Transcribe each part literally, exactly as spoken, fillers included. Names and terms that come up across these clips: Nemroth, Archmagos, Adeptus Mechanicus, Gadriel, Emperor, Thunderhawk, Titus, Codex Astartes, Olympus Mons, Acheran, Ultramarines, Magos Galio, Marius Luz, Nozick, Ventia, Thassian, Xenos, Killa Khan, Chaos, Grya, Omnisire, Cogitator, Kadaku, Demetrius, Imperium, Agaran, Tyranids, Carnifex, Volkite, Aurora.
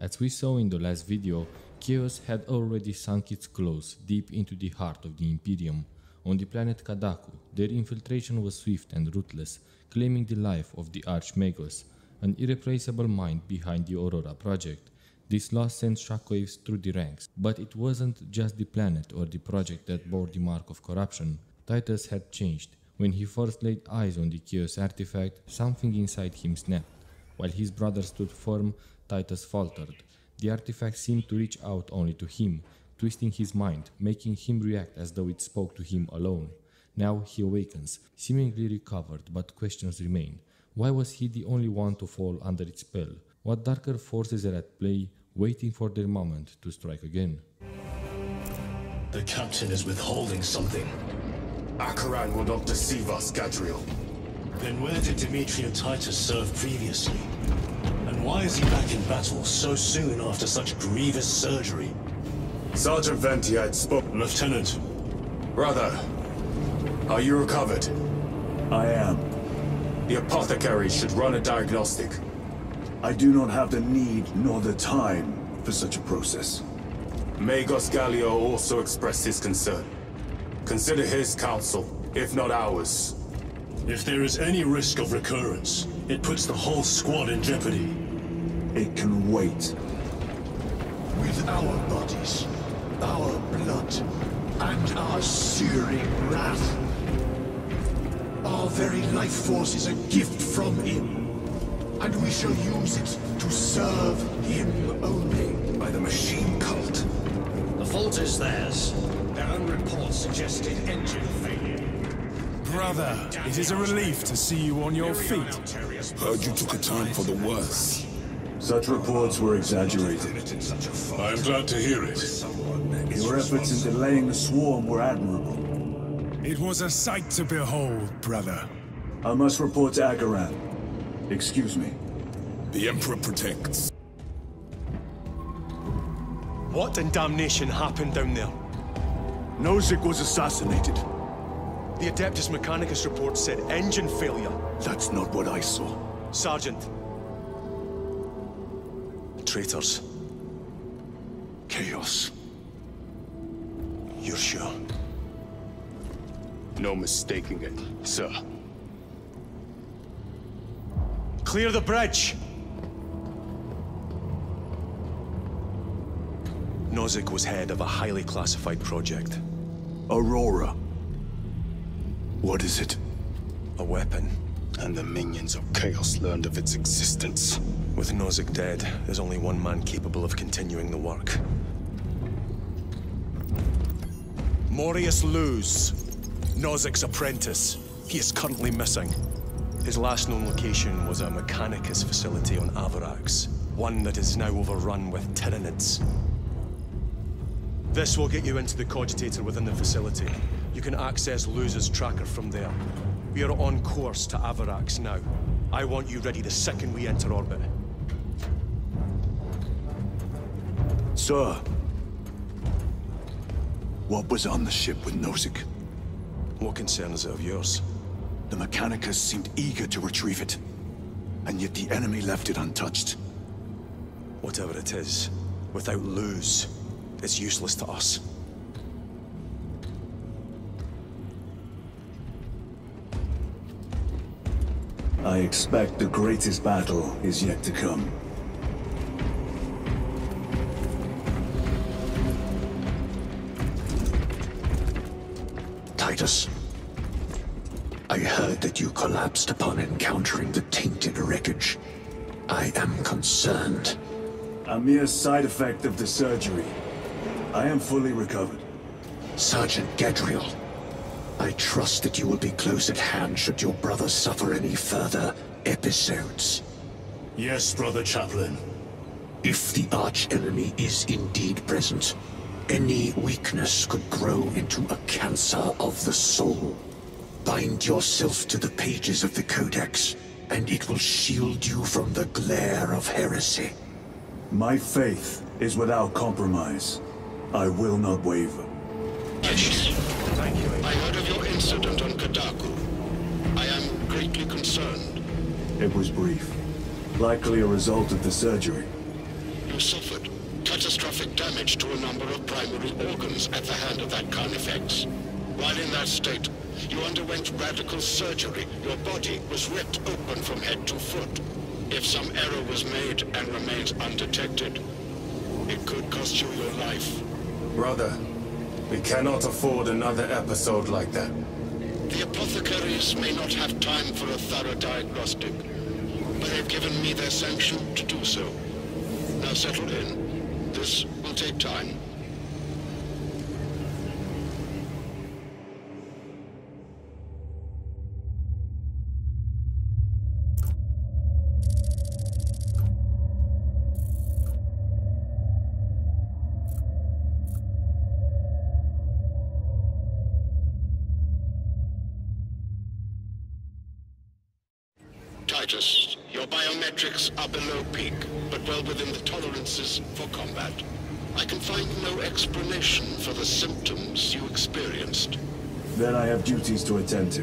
As we saw in the last video, Chaos had already sunk its claws deep into the heart of the Imperium. On the planet Kadaku, their infiltration was swift and ruthless, claiming the life of the Archmagos, an irreplaceable mind behind the Aurora project. This loss sent shockwaves through the ranks, but it wasn't just the planet or the project that bore the mark of corruption. Titus had changed. When he first laid eyes on the Chaos artifact, something inside him snapped. While his brother stood firm, Titus faltered. The artifact seemed to reach out only to him, twisting his mind, making him react as though it spoke to him alone. Now he awakens, seemingly recovered, but questions remain. Why was he the only one to fall under its spell? What darker forces are at play, waiting for their moment to strike again? The captain is withholding something. Acheran will not deceive us, Gadriel. Then where did Demetrius and Titus serve previously? And why is he back in battle so soon after such grievous surgery? Sergeant Ventia had spoken. Lieutenant. Brother, are you recovered? I am. The apothecary should run a diagnostic. I do not have the need nor the time for such a process. Magos Galio also expressed his concern. Consider his counsel, if not ours. If there is any risk of recurrence, it puts the whole squad in jeopardy. It can wait. With our bodies, our blood, and our searing wrath. Our very life force is a gift from him, and we shall use it to serve him only. By the machine cult. The fault is theirs. Their own report suggested engine failure. Brother, it is a relief to see you on your feet. Heard you took a time for the worse. Such reports were exaggerated. I am glad to hear it. Your efforts in delaying the swarm were admirable. It was a sight to behold, brother. I must report to Agaran. Excuse me. The Emperor protects. What in damnation happened down there? Nozick was assassinated. The Adeptus Mechanicus report said engine failure. That's not what I saw. Sergeant. Traitors. Chaos. You're sure? No mistaking it, sir. Clear the bridge! Nozick was head of a highly classified project. Aurora. What is it? A weapon. And the minions of Chaos learned of its existence. With Nozick dead, there's only one man capable of continuing the work. Marius Luz, Nozick's apprentice. He is currently missing. His last known location was a Mechanicus facility on Avarax, one that is now overrun with Tyranids. This will get you into the Cogitator within the facility. You can access Luz's tracker from there. We are on course to Avarax now. I want you ready the second we enter orbit. Sir, what was on the ship with Nozick? What concern is it of yours? The Mechanicus seemed eager to retrieve it, and yet the enemy left it untouched. Whatever it is, without Luz, it's useless to us. I expect the greatest battle is yet to come. Titus, I heard that you collapsed upon encountering the tainted wreckage. I am concerned. A mere side effect of the surgery. I am fully recovered. Sergeant Gadriel, I trust that you will be close at hand should your brother suffer any further episodes. Yes, Brother Chaplain. If the arch-enemy is indeed present, any weakness could grow into a cancer of the soul. Bind yourself to the pages of the Codex, and it will shield you from the glare of heresy. My faith is without compromise. I will not waver. Thank you. I heard of your incident on Kadaku. I am greatly concerned. It was brief. Likely a result of the surgery. You Imperium suffered catastrophic damage to a number of primary organs at the hand of that Carnifex. While in that state, you underwent radical surgery. Your body was ripped open from head to foot. If some error was made and remains undetected, it could cost you your life. Brother, we cannot afford another episode like that. The apothecaries may not have time for a thorough diagnostic, but they've given me their sanction to do so. Now settle in. This will take time. Your biometrics are below peak, but well within the tolerances for combat. I can find no explanation for the symptoms you experienced. Then I have duties to attend to.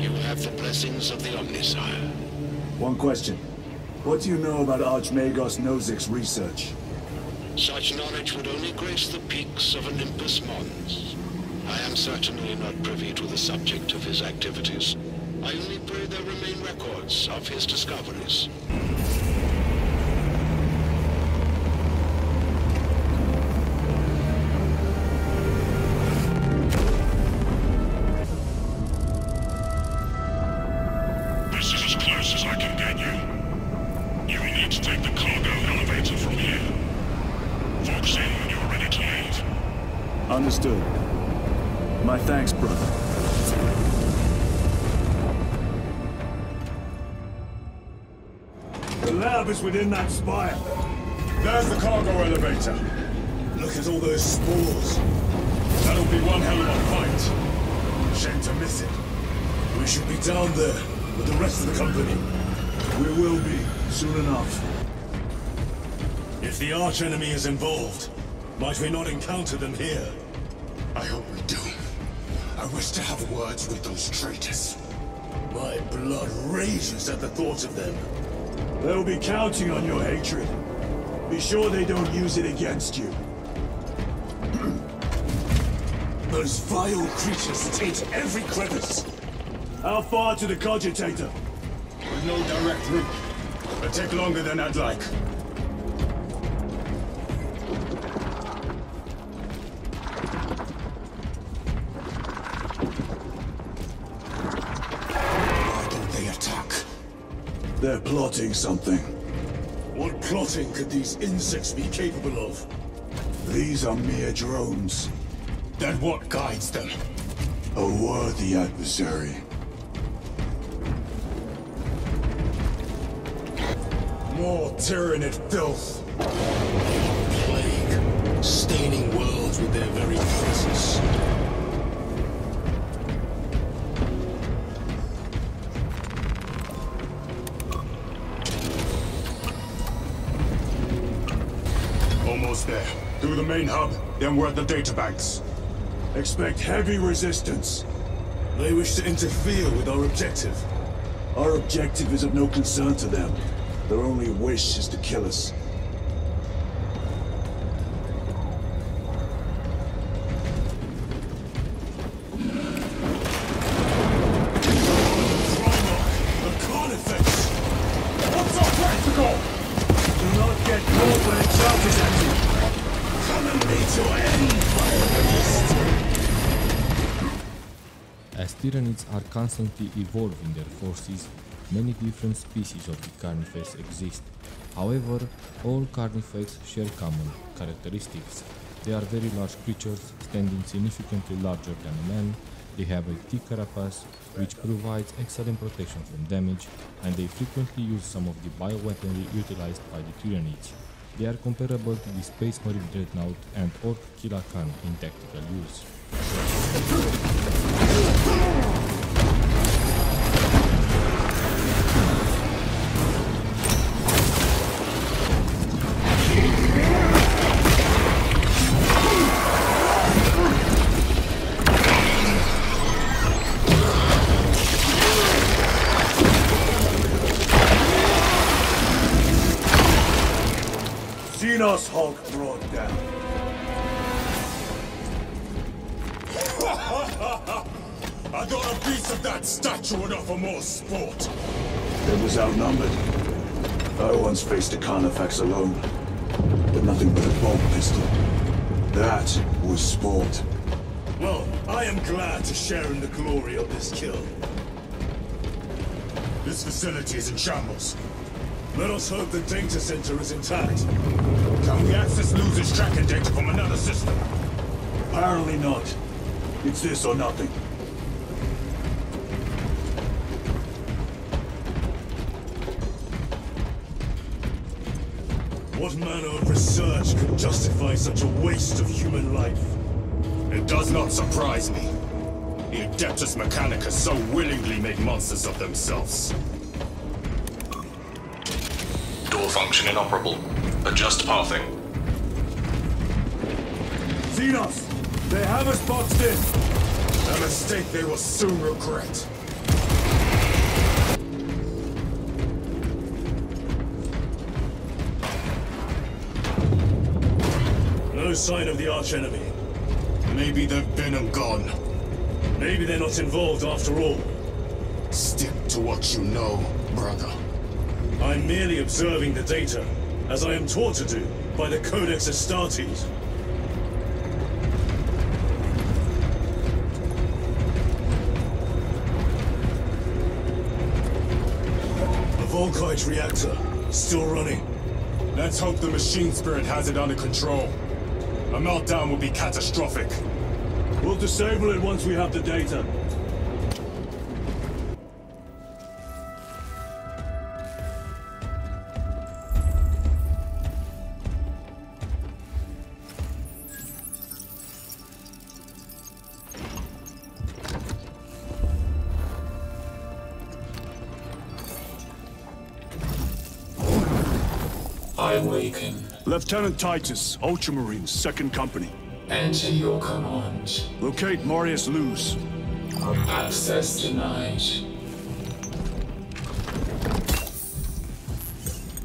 You have the blessings of the Omnisire. One question. What do you know about Archmagos Nozick's research? Such knowledge would only grace the peaks of Olympus Mons. I am certainly not privy to the subject of his activities. I only pray there remain records of his discoveries. This is as close as I can get you. You will need to take the cargo elevator from here. Folks in when you're ready to leave. Understood. My thanks, brother. Is within that spire. There's the cargo elevator. Look at all those spores. That'll be one hell of a fight. Shame to miss it. We should be down there with the rest of the company. We will be soon enough. If the arch enemy is involved, might we not encounter them here? I hope we do. I wish to have words with those traitors. My blood rages at the thought of them. They'll be counting on your hatred. Be sure they don't use it against you. Those vile creatures taint every crevice. How far to the Cogitator? With no direct route. It'll take longer than I'd like. They're plotting something. What plotting could these insects be capable of? These are mere drones. Then what guides them? A worthy adversary. More tyrannid filth. Plague, staining worlds with their very presence. There. Through the main hub, then we're at the databanks. Expect heavy resistance. They wish to interfere with our objective. Our objective is of no concern to them. Their only wish is to kill us. Tyranids are constantly evolving their forces, many different species of the Carnifex exist. However, all Carnifex share common characteristics. They are very large creatures, standing significantly larger than a man. They have a thick carapace, which provides excellent protection from damage, and they frequently use some of the bioweaponry utilized by the Tyranids. They are comparable to the Space Marine Dreadnought and Orc Killa Khan in tactical use. Xenos Hulk brought down. I got a piece of that statue enough for more sport. It was outnumbered. I once faced a Carnifex alone, but nothing but a bolt pistol. That was sport. Well, I am glad to share in the glory of this kill. This facility is in shambles. Let us hope the data center is intact. Can we access Luz's tracking data from another system? Apparently not. It's this or nothing. What manner of research could justify such a waste of human life? It does not surprise me. The Adeptus Mechanicus so willingly make monsters of themselves. Function inoperable. Adjust pathing. Xenos! They have us boxed in! A mistake they will soon regret. No sign of the archenemy. Maybe they've been and gone. Maybe they're not involved after all. Stick to what you know, brother. I'm merely observing the data, as I am taught to do by the Codex Astartes. The Volkite reactor, still running. Let's hope the machine spirit has it under control. A meltdown will be catastrophic. We'll disable it once we have the data. Lieutenant Titus, Ultramarines, second Company. Enter your command. Locate Marius Luz. Access denied.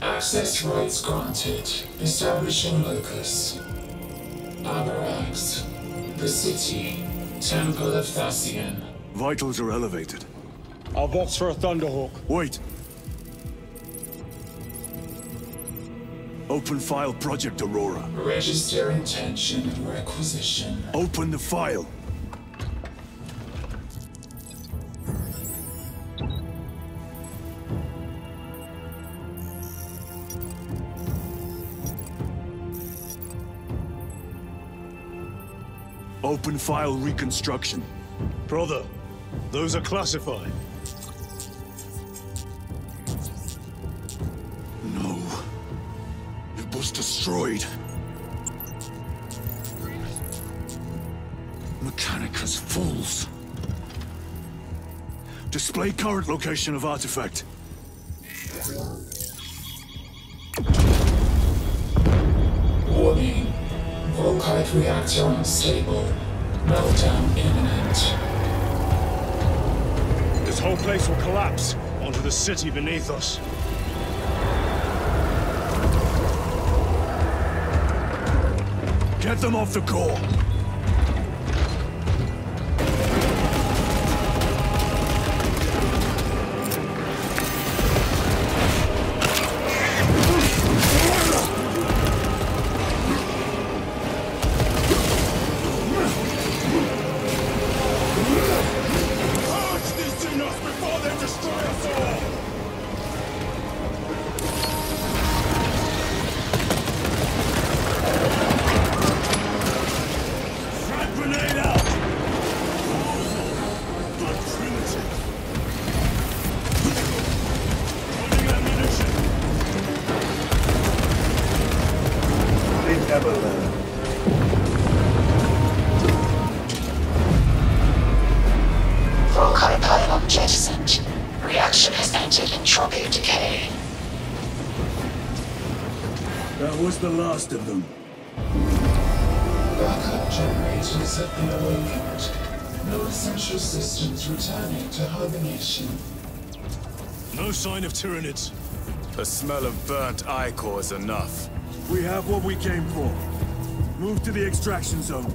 Access rights granted. Establishing locus. Avarax. The city. Temple of Thassian. Vitals are elevated. I'll box for a Thunderhawk. Wait. Open file project, Aurora. Register intention and requisition. Open the file. Open file reconstruction. Brother, those are classified. Destroyed. Mechanicus fools. Display current location of artifact. Warning. Volkite reactor unstable. Meltdown imminent. This whole place will collapse onto the city beneath us. Get them off the core! The last of them. Backup generators have been awakened. No essential systems returning to hibernation. No sign of Tyranids. The smell of burnt ichor is enough. We have what we came for. Move to the extraction zone.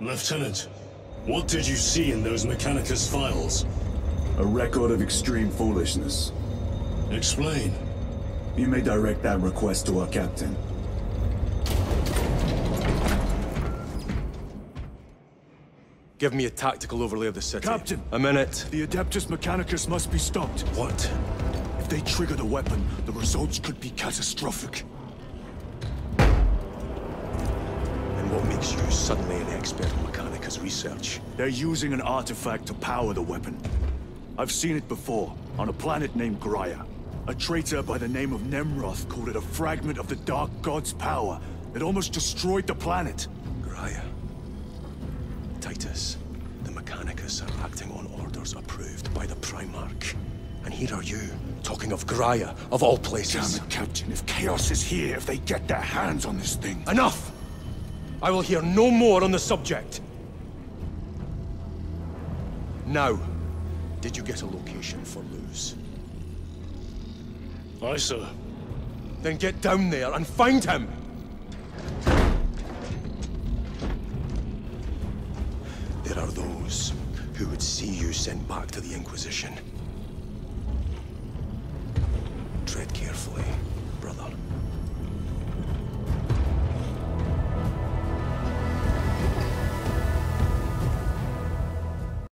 Lieutenant, what did you see in those Mechanicus files? A record of extreme foolishness. Explain. You may direct that request to our captain. Give me a tactical overlay of the city. Captain! A minute. The Adeptus Mechanicus must be stopped. What? If they trigger the weapon, the results could be catastrophic. What makes you suddenly an expert on Mechanicus research? They're using an artifact to power the weapon. I've seen it before, on a planet named Grya. A traitor by the name of Nemroth called it a fragment of the Dark God's power. It almost destroyed the planet. Grya. Titus, the Mechanicus are acting on orders approved by the Primarch. And here are you, talking of Grya, of all places. Damn it, Captain, if Chaos is here, if they get their hands on this thing... Enough! I will hear no more on the subject. Now, did you get a location for Luz? Aye, sir. Then get down there and find him! There are those who would see you sent back to the Inquisition. Tread carefully, brother.